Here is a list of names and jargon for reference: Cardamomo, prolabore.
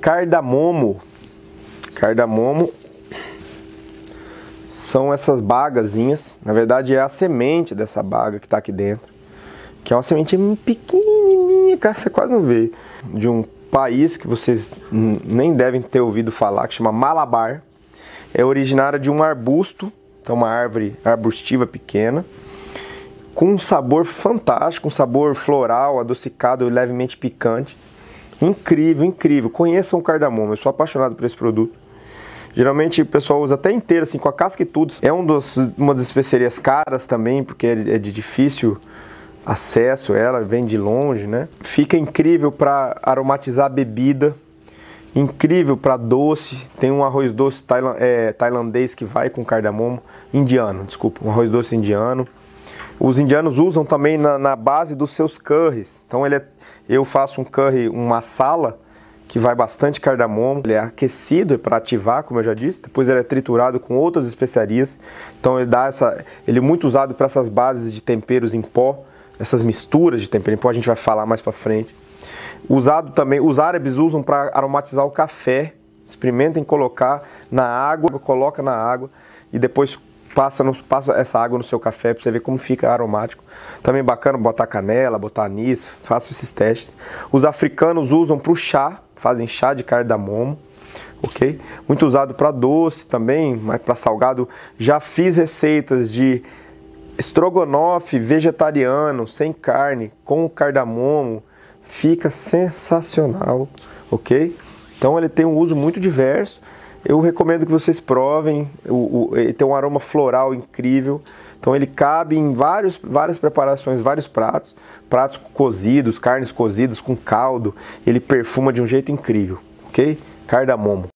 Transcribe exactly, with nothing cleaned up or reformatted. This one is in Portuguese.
cardamomo. Cardamomo são essas bagazinhas. Na verdade, é a semente dessa baga que está aqui dentro, que é uma semente pequenininha, cara, você quase não vê. De um país que vocês nem devem ter ouvido falar, que chama Malabar. É originária de um arbusto, então uma árvore arbustiva pequena, com um sabor fantástico, um sabor floral, adocicado e levemente picante. Incrível, incrível. Conheçam o cardamomo, eu sou apaixonado por esse produto. Geralmente o pessoal usa até inteiro, assim, com a casca e tudo. É um dos, uma das especiarias caras também, porque é de difícil acesso, ela vem de longe, né? Fica incrível para aromatizar a bebida, incrível para doce. Tem um arroz doce tailand, é, tailandês que vai com cardamomo, indiano, desculpa, um arroz doce indiano. Os indianos usam também na, na base dos seus curries. Então ele é, eu faço um curry, uma sala que vai bastante cardamomo. Ele é aquecido para ativar, como eu já disse. Depois ele é triturado com outras especiarias. Então ele dá essa, ele é muito usado para essas bases de temperos em pó, essas misturas de tempero em pó. A gente vai falar mais para frente. Usado também, os árabes usam para aromatizar o café. Experimentem colocar na água, coloca na água e depois Passa, no, passa essa água no seu café para você ver como fica aromático. Também bacana botar canela, botar anis, faça esses testes. Os africanos usam para o chá, fazem chá de cardamomo, ok? Muito usado para doce também, mas para salgado. Já fiz receitas de estrogonofe vegetariano, sem carne, com cardamomo. Fica sensacional, ok? Então ele tem um uso muito diverso. Eu recomendo que vocês provem, o, o, ele tem um aroma floral incrível, então ele cabe em vários, várias preparações, vários pratos, pratos cozidos, carnes cozidas com caldo, ele perfuma de um jeito incrível, ok? Cardamomo.